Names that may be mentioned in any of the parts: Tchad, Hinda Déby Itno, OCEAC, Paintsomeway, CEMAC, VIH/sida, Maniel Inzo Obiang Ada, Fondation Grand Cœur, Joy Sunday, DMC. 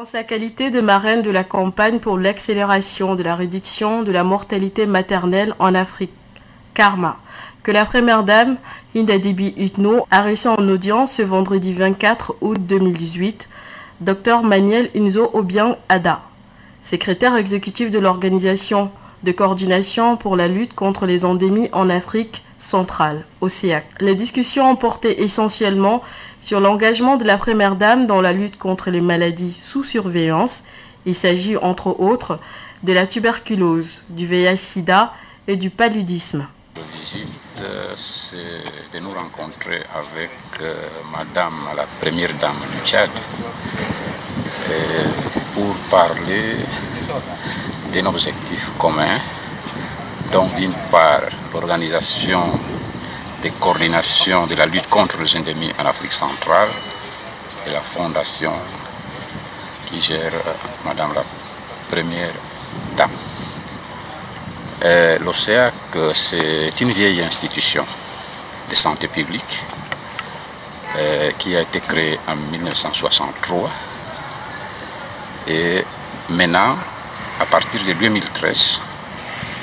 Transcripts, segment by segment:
En sa qualité de marraine de la campagne pour l'accélération de la réduction de la mortalité maternelle en Afrique, Karma, que la première dame, Hinda Déby Itno, a reçu en audience ce vendredi 24 août 2018, Dr Maniel Inzo Obiang Ada, secrétaire exécutif de l'Organisation de coordination pour la lutte contre les endémies en Afrique centrale, OCEAC. Les discussions ont porté essentiellement sur l'engagement de la première dame dans la lutte contre les maladies sous surveillance. Il s'agit entre autres de la tuberculose, du VIH/sida et du paludisme. La visite, c'est de nous rencontrer avec madame, la première dame du Tchad, pour parler d'un objectif commun, donc d'une part l'organisation des coordinations de la lutte contre les endémies en Afrique centrale et la fondation qui gère madame la première dame. L'OCEAC, c'est une vieille institution de santé publique qui a été créée en 1963 et maintenant, à partir de 2013,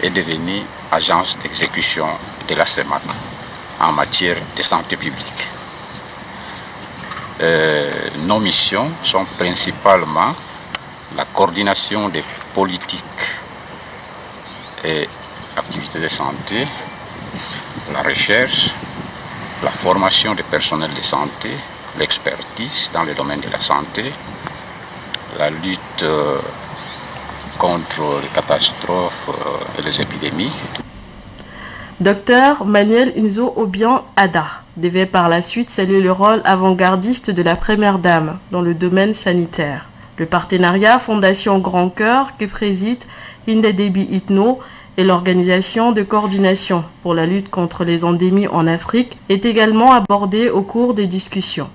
est devenue agence d'exécution de la CEMAC en matière de santé publique. Nos missions sont principalement la coordination des politiques et activités de santé, la recherche, la formation des personnels de santé, l'expertise dans le domaine de la santé, la lutte contre les catastrophes et les épidémies. Docteur Maniel Inzo Obiang Ada devait par la suite saluer le rôle avant-gardiste de la première dame dans le domaine sanitaire. Le partenariat Fondation Grand Cœur que préside Hinda Déby Itno et l'organisation de coordination pour la lutte contre les endémies en Afrique est également abordé au cours des discussions.